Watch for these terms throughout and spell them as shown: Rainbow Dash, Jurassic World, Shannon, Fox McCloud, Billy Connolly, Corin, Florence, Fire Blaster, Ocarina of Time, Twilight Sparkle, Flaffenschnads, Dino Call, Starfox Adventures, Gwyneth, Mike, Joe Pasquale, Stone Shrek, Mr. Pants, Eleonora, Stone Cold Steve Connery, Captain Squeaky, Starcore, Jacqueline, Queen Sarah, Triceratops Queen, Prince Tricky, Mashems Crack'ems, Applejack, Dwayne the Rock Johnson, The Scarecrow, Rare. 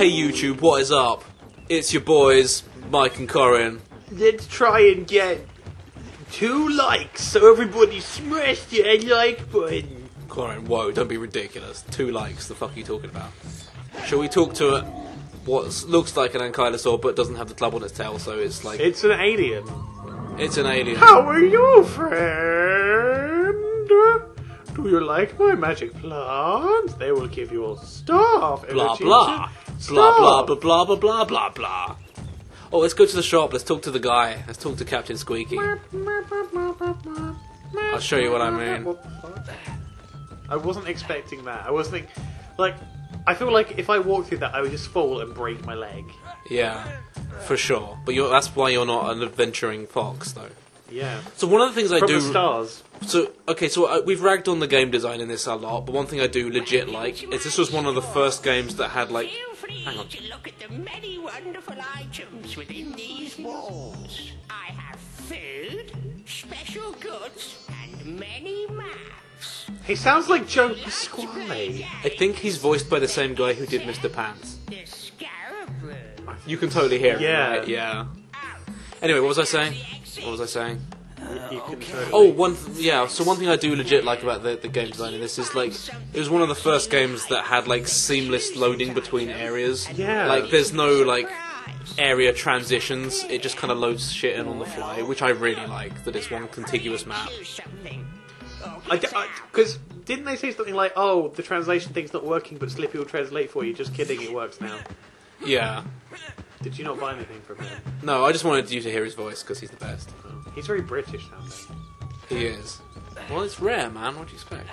Hey YouTube, what is up? It's your boys, Mike and Corin. Let's try and get 2 likes, so everybody smash the like button. Corin, whoa, don't be ridiculous. 2 likes, the fuck are you talking about? Shall we talk to what looks like an ankylosaur but doesn't have the club on its tail, so it's like... It's an alien. It's an alien. How are you, friend? Do you like my magic plants? They will give you all stuff. Blah, blah. Blah, blah, blah, blah, blah, blah, blah, blah. Oh, let's go to the shop. Let's talk to the guy. Let's talk to Captain Squeaky. I'll show you what I mean. I wasn't expecting that. I was thinking, like, I feel like if I walked through that, I would just fall and break my leg. Yeah, for sure. But that's why you're not an adventuring fox, though. Yeah. So one of the things I do... From the stars. So, okay, so we've ragged on the game design in this a lot, but one thing I do legit like is this was one of the first games that had, like... Feel free to look at the many wonderful items within these walls. I have food, special goods, and many maps. He sounds like Joe Pasquale. I think he's voiced by the same guy who did Mr. Pants. The Scarecrow. You can totally hear him, right? Yeah. Anyway, what was I saying? What was I saying? So one thing I do legit like about the game design in this is, like, it was one of the first games that had, like, seamless loading between areas. Yeah. Like, there's no, like, area transitions. It just kind of loads shit in on the fly, which I really like, that it's one contiguous map. Because didn't they say something like, oh, the translation thing's not working, but Slippy will translate for you. Just kidding, it works now. Yeah. Did you not buy anything from him? No, I just wanted you to hear his voice, because he's the best. Oh. He's very British sounding. He is. Well, it's Rare, man. What do you expect?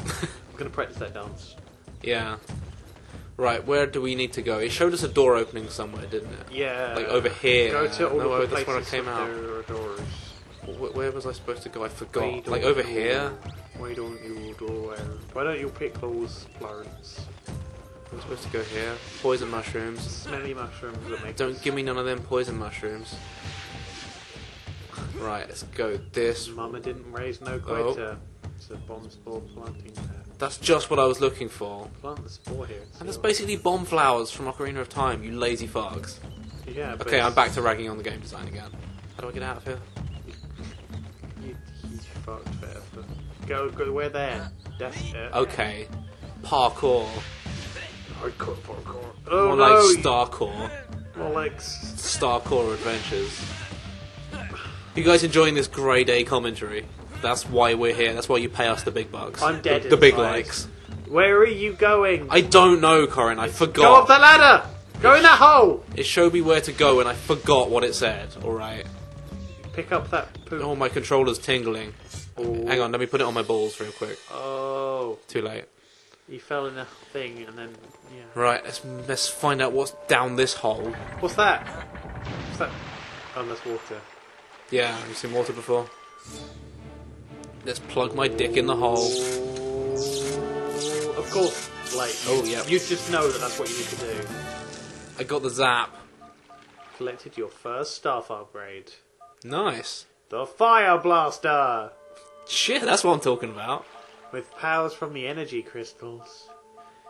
I'm going to practice that dance. Yeah. Right, where do we need to go? It showed us a door opening somewhere, didn't it? Yeah. Like, over here. Go to all the places where I came out. There are doors. Where was I supposed to go? I forgot. Like, over here? Why don't you go there? Why don't you pick those, Florence? I'm supposed to go here. Poison mushrooms. Smelly mushrooms that make... Don't give me none of them poison mushrooms. Right, let's go this... Mama didn't raise no quota. Oh. It's a bomb spore planting there. That's just what I was looking for. Plant the spore here. And it's basically bomb flowers from Ocarina of Time, you lazy fucks. Yeah, but okay, I'm back to ragging on the game design again. How do I get out of here? He's fucked forever. Go, we're there. That's it. Okay. Parkour. Hardcore parkour. Oh, more like Starcore. More like Starcore Adventures. You guys enjoying this grade A commentary? That's why we're here. That's why you pay us the big bucks. I'm dead. The big likes. Where are you going? I don't know, Corin. I forgot. Go up the ladder. Go in that hole. It showed me where to go, and I forgot what it said. All right. Pick up that poop. Oh, my controller's tingling. Ooh. Hang on. Let me put it on my balls real quick. Oh. Too late. You fell in a thing and then, yeah. Right, let's find out what's down this hole. What's that? What's that? Oh, that's water. Yeah, have you seen water before? Let's plug my dick in the hole. Of course, like, oh, yeah. You just know that that's what you need to do. I got the zap. Collected your first staff upgrade. Nice. The Fire Blaster! Shit, that's what I'm talking about. With powers from the energy crystals,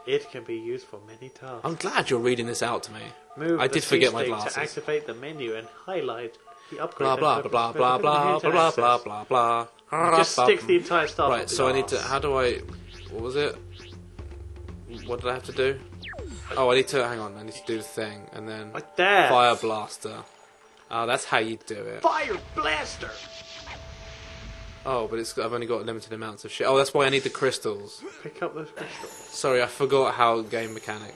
it can be used for many tasks. I'm glad you're reading this out to me. Move I did forget my glasses. To activate the menu and highlight the upgrade. Blah blah blah blah blah blah blah blah blah. Just stick the entire stuff. Right. So I need to. How do I? What was it? What did I have to do? Oh, I need to. Hang on. I need to do the thing and then. Right there. Fire Blaster. Oh, that's how you do it. Fire Blaster. Oh, but I've only got limited amounts of shit. Oh, that's why I need the crystals. Pick up those crystals. Sorry, I forgot how game mechanic.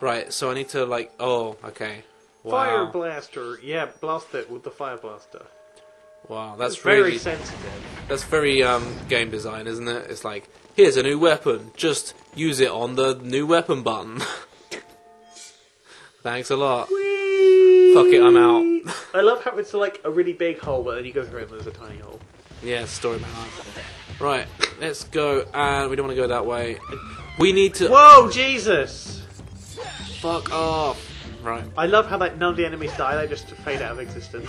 Right, so I need to, like... Oh, okay. Wow. Fire Blaster. Yeah, blast it with the Fire Blaster. Wow, that's really... very sensitive. That's very game design, isn't it? It's like, here's a new weapon. Just use it on the new weapon button. Thanks a lot. Whee! Fuck it, I'm out. I love how it's like a really big hole, but then you go through it and there's a tiny hole. Yeah, story man. Right, let's go, and we don't want to go that way. We need to... Whoa, Jesus! Fuck off. Right. I love how like, none of the enemies die, they just fade out of existence.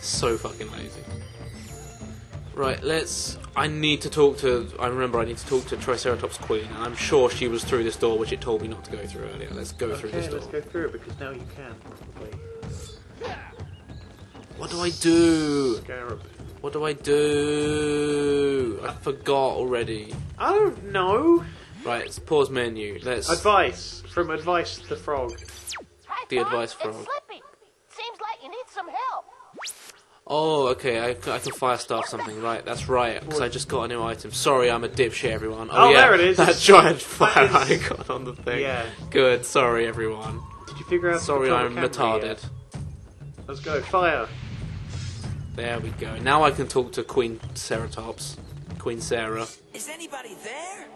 So fucking lazy. Right, let's... I remember I need to talk to Triceratops Queen, and I'm sure she was through this door, which it told me not to go through earlier. Let's go through this door. Let's go through it, because now you can, probably. What do I do? Scarab. What do I do? I forgot already. I don't know. Right, let's pause menu. Let's... Advice. From Advice the Frog. Hi, the Bob, Advice Frog. It's Slippy. Seems like you need some help. Oh, okay, I can fire staff something, right, that's right, because I just got a new item. Sorry, I'm a dipshit, everyone. Oh, yeah, there it is. That giant fire icon on the thing. Yeah. Good, sorry, everyone. Did you figure out sorry, I'm retarded. Yet? Let's go, fire. There we go. Now I can talk to Queen Ceratops. Queen Sarah. Is anybody there?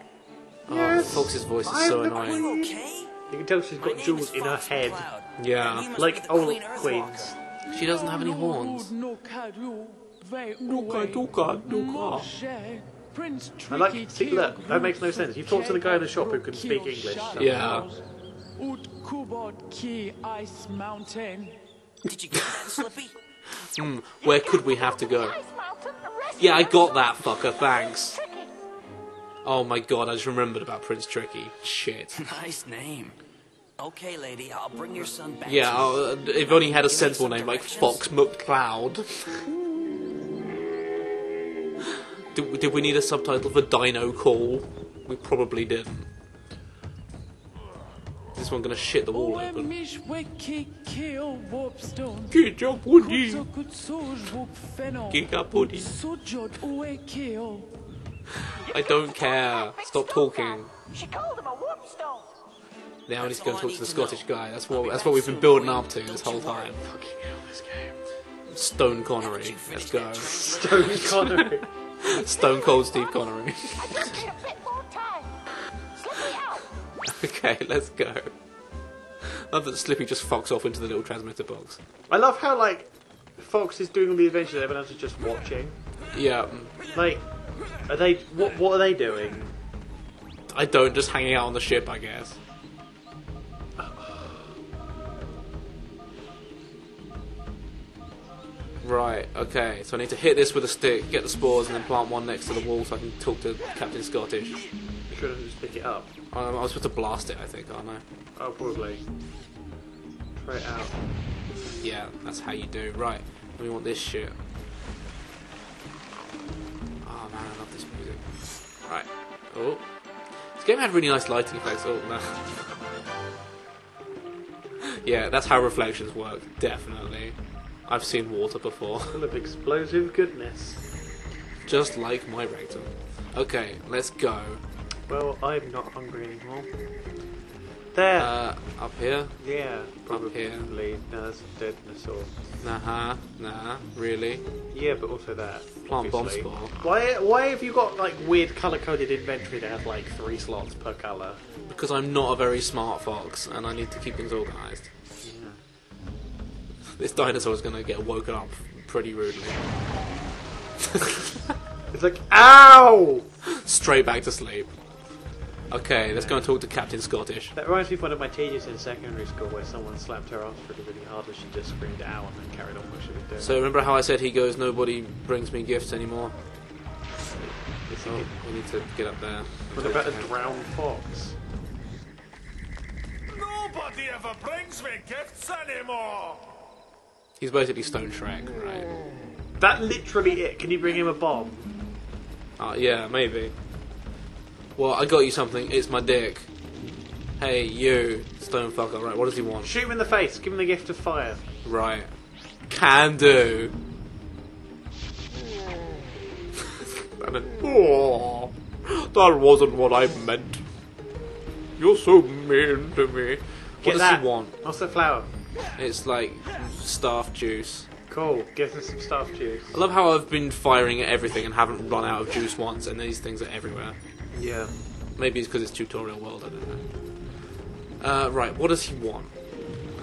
Oh, yes, Fox's voice is so annoying. Okay? You can tell she's got jewels in her head. Yeah. Like old queens. She doesn't have any horns. I like to see, look, that makes no sense. You talk to the guy in the shop who can speak English. Somehow. Yeah. Did you get that, Slippy? Where could we have to go? Yeah, I got that, fucker, thanks. Oh my god, I just remembered about Prince Tricky. Shit. Nice name. Okay, lady, I'll bring your son back. Yeah, if only he had a sensible name like Fox McCloud. Did we need a subtitle for Dino Call? We probably didn't. Is this one gonna shit the wall open? Get your body! Get your body! I don't care. Stop talking. She called him a whoopstone. Now I need to go and talk to the Scottish guy. That's what we've been building up to this whole time. Fucking hell, this game. Stone Connery. Let's go. Stone Connery. Stone Cold Steve Connery. Okay, let's go. I love that Slippy just fucks off into the little transmitter box. I love how, like, Fox is doing all the adventures and everyone else is just watching. Yeah. Like, are they... What are they doing? I don't, just hanging out on the ship, I guess. Right, okay, so I need to hit this with a stick, get the spores, and then plant one next to the wall so I can talk to Captain Scottish. You should have just picked it up. I was supposed to blast it, I think, aren't I? Oh, probably. Try it out. Yeah, that's how you do. Right, we want this shit. Oh man, I love this music. Right, oh. This game had really nice lighting effects. Oh, no. Yeah, that's how reflections work, definitely. I've seen water before. Full of explosive goodness. Just like my rectum. Okay, let's go. Well, I'm not hungry anymore. There! Up here? Yeah, probably. Up here. No, that's a dead dinosaur. Nah, nah, really? Yeah, but also that. Plant bomb spore. Why have you got, like, weird colour-coded inventory that have, like, 3 slots per colour? Because I'm not a very smart fox, and I need to keep things organised. This dinosaur is going to get woken up pretty rudely. It's like, ow! Straight back to sleep. Okay, let's go and talk to Captain Scottish. That reminds me of one of my teachers in secondary school where someone slapped her ass pretty, really hard and she just screamed ow and then carried on what she was doing. So remember how I said he goes, nobody brings me gifts anymore? Oh, we need to get up there. What about a drowned fox? Nobody ever brings me gifts anymore! He's basically Stone Shrek, right? That literally it. Can you bring him a bomb? Oh, yeah, maybe. Well, I got you something. It's my dick. Hey, you, stone fucker. Right, what does he want? Shoot him in the face. Give him the gift of fire. Right. Can do. And then, oh, that wasn't what I meant. You're so mean to me. What does he want? What's the flower? It's like staff juice. Cool, give us some staff juice. I love how I've been firing at everything and haven't run out of juice once, and these things are everywhere. Yeah. Maybe it's because it's tutorial world, I don't know. Right, what does he want?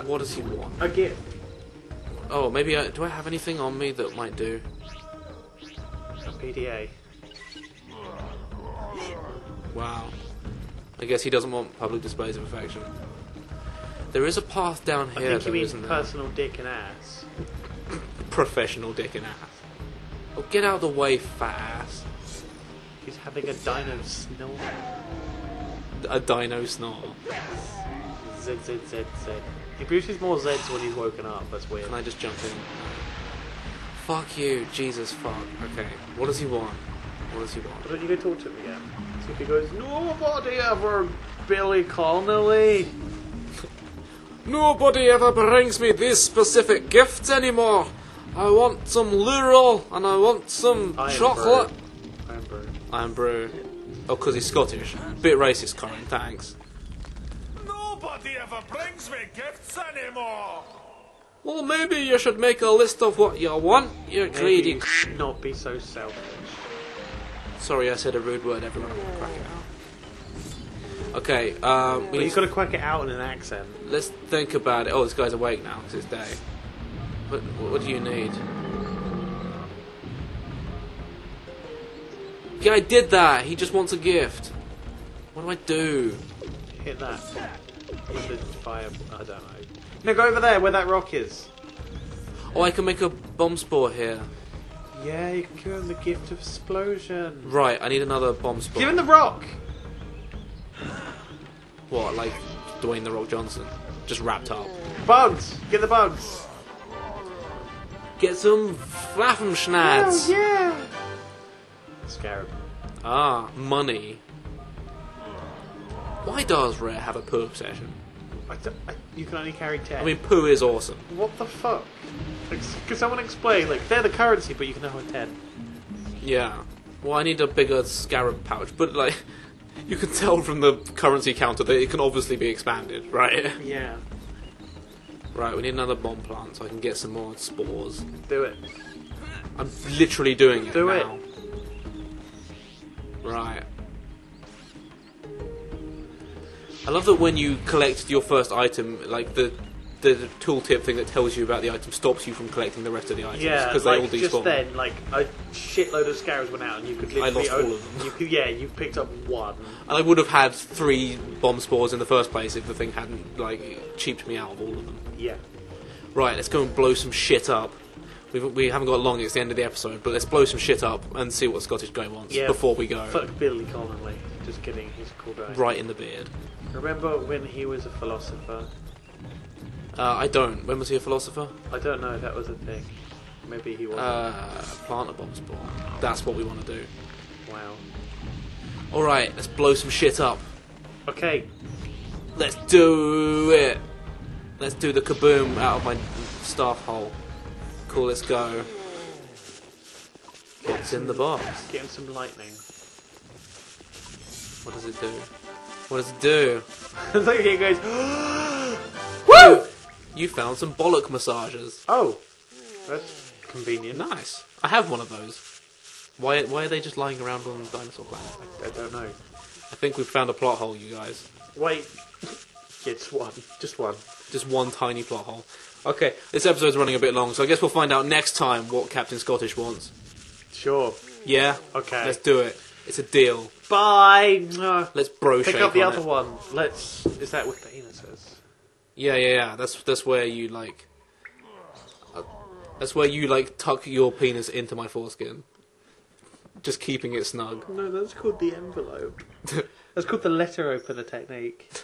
What does he want? A gift. Oh, maybe do I have anything on me that might do? A PDA. Wow. I guess he doesn't want public displays of affection. There is a path down here, I think you mean personal dick and ass. Professional dick and ass. Oh, get out of the way fast. He's having a dino snore. A dino snore. Z, Z, Z, Z. He produces more Zs when he's woken up, that's weird. Can I just jump in? Fuck you, Jesus fuck. Okay, what does he want? What does he want? Why don't you go talk to him again? So if he goes, nobody ever Billy Connolly. Nobody ever brings me these specific gifts anymore. I want some Lurel and I want some chocolate. I'm brew. Oh, because he's Scottish. Bit racist, Corin, thanks. Nobody ever brings me gifts anymore. Well, maybe you should make a list of what you want, you greedy. You should not be so selfish. Sorry, I said a rude word, everyone. I'm gonna crack it out. Okay, well, you've got to crack it out in an accent. Let's think about it. Oh, this guy's awake now, it's his day. What do you need? Yeah, I did that! He just wants a gift. What do I do? Hit that. With the fire... I don't know. No, go over there, where that rock is. Oh, I can make a bomb spore here. Yeah, you can give him the gift of explosion. Right, I need another bomb spore. Give him the rock! What, like Dwayne the Rock Johnson? Just wrapped up. Bugs! Get the bugs! Get some Flaffenschnads! Oh, yeah! Scarab. Ah, money. Why does Rare have a poo obsession? You can only carry 10. I mean, poo is awesome. What the fuck? Like, could someone explain? Like, they're the currency, but you can have a 10. Yeah. Well, I need a bigger scarab pouch, but like, you can tell from the currency counter that it can obviously be expanded, right? Yeah. Right, we need another bomb plant so I can get some more spores. Do it. I'm literally doing it. Do now. It. Right. I love that when you collect your first item, like the tooltip thing that tells you about the item stops you from collecting the rest of the items because they all despawn. Just then, like a shitload of scarabs went out, and you could literally I lost all of them. You picked up one. And I would have had 3 bomb spores in the first place if the thing hadn't like cheaped me out of all of them. Yeah. Right, let's go and blow some shit up. We haven't got long, it's the end of the episode, but let's blow some shit up and see what Scottish guy wants before we go. Fuck Billy Connolly. Just kidding, he's a cool guy. Right in the beard. Remember when he was a philosopher? I don't. When was he a philosopher? I don't know, that was a thing. Maybe he wasn't. Plant a bomb spore. That's what we want to do. Wow. Alright, let's blow some shit up. Okay. Let's do it. Let's do the kaboom out of my staff hole. Cool, let's go. What's in the box? Get him some lightning. What does it do? What does it do? Look at you guys. Woo! You found some bollock massagers. Oh, that's convenient. Nice. I have one of those. Why are they just lying around on the dinosaur planet? I don't know. I think we've found a plot hole, you guys. Wait. It's one. Just one. Just one tiny plot hole. Okay, this episode's running a bit long, so I guess we'll find out next time what Captain Scottish wants. Sure. Yeah? Okay. Let's do it. It's a deal. Bye! Let's bro shake on it. Pick up the other one. Let's... Is that what the penises? Yeah. That's where you, like... that's where you, like, tuck your penis into my foreskin. Just keeping it snug. No, that's called the envelope. That's called the letter opener technique.